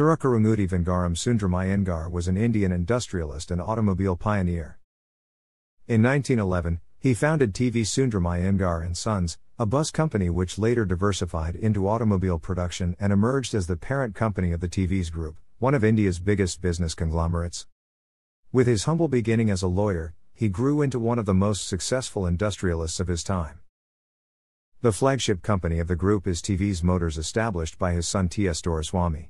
Thirukkurungudi Vengaram Sundram Iyengar was an Indian industrialist and automobile pioneer. In 1911, he founded TV Sundram Iyengar & Sons, a bus company which later diversified into automobile production and emerged as the parent company of the TVS Group, one of India's biggest business conglomerates. With his humble beginning as a lawyer, he grew into one of the most successful industrialists of his time. The flagship company of the group is TVS Motors, established by his son T.S. Doraiswamy.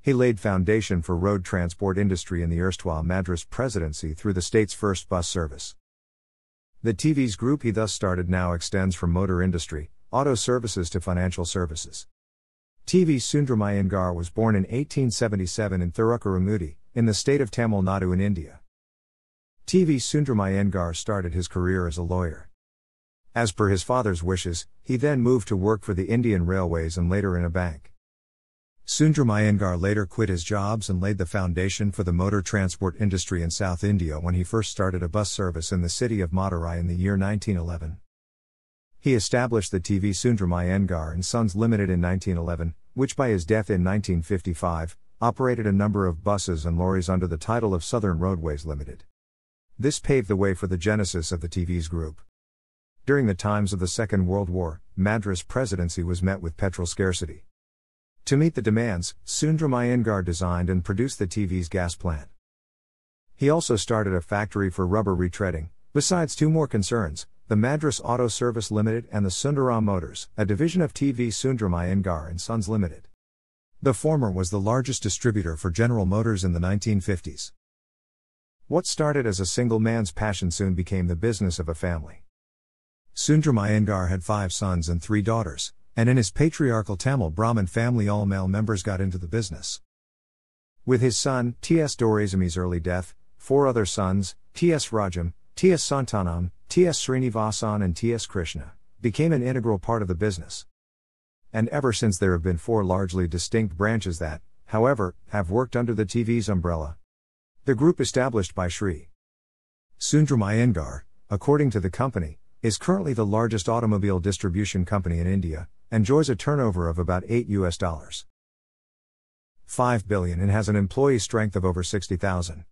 He laid foundation for road transport industry in the erstwhile Madras Presidency through the state's first bus service. The TVS Group he thus started now extends from motor industry, auto services to financial services. T.S. Sundram Iyengar was born in 1877 in Thirukkurungudi, in the state of Tamil Nadu in India. T.S. Sundram Iyengar started his career as a lawyer. As per his father's wishes, he then moved to work for the Indian Railways and later in a bank. Sundram Iyengar later quit his jobs and laid the foundation for the motor transport industry in South India when he first started a bus service in the city of Madurai in the year 1911. He established the TV Sundram Iyengar & Sons Limited in 1911, which by his death in 1955, operated a number of buses and lorries under the title of Southern Roadways Limited. This paved the way for the genesis of the TVS Group. During the times of the Second World War, Madras Presidency was met with petrol scarcity. To meet the demands, Sundram Iyengar designed and produced the TVS gas plant. He also started a factory for rubber retreading, besides two more concerns, the Madras Auto Service Limited and the Sundaram Motors, a division of TV Sundram Iyengar & Sons Limited. The former was the largest distributor for General Motors in the 1950s. What started as a single man's passion soon became the business of a family. Sundram Iyengar had 5 sons and 3 daughters, and in his patriarchal Tamil Brahmin family all male members got into the business. With his son, T.S. Doraiswamy's early death, 4 other sons, T.S. Rajam, T.S. Santanam, T.S. Srinivasan and T.S. Krishna, became an integral part of the business. And ever since there have been 4 largely distinct branches that, however, have worked under the TVS umbrella. The group established by Sri Sundram Iyengar, according to the company, is currently the largest automobile distribution company in India, enjoys a turnover of about $5 billion and has an employee strength of over 60,000.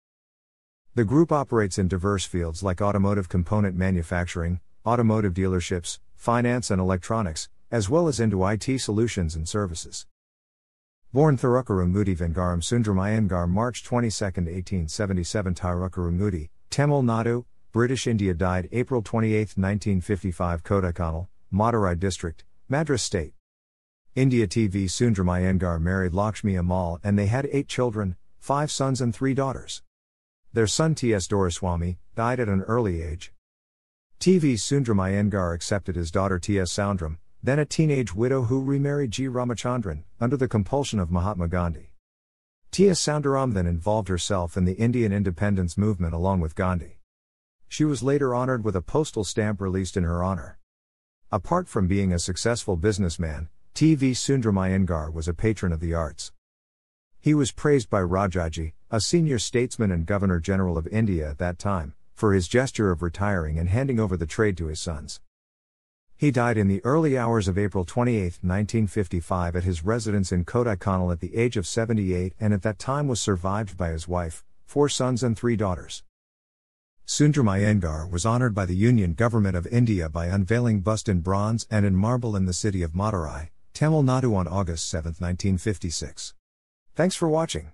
The group operates in diverse fields like automotive component manufacturing, automotive dealerships, finance and electronics, as well as into IT solutions and services. Born Thirukkurungudi Vengaram Sundram Iyengar March 22, 1877 Thirukkurungudi, Tamil Nadu, British India died April 28, 1955 Kodaikanal, Madurai District, Madras State, India TV Sundram Iyengar married Lakshmi Amal and they had 8 children, 5 sons and 3 daughters. Their son T.S. Doraiswamy died at an early age. TV Sundram Iyengar accepted his daughter T.S. Soundram, then a teenage widow who remarried G. Ramachandran, under the compulsion of Mahatma Gandhi. T.S. Soundram then involved herself in the Indian independence movement along with Gandhi. She was later honored with a postal stamp released in her honor. Apart from being a successful businessman, T.S. Sundram Iyengar was a patron of the arts. He was praised by Rajaji, a senior statesman and Governor-General of India at that time, for his gesture of retiring and handing over the trade to his sons. He died in the early hours of April 28, 1955 at his residence in Kodaikanal at the age of 78 and at that time was survived by his wife, 4 sons and 3 daughters. Sundram Iyengar was honoured by the Union Government of India by unveiling bust in bronze and in marble in the city of Madurai, Tamil Nadu on August 7, 1956. Thanks for watching.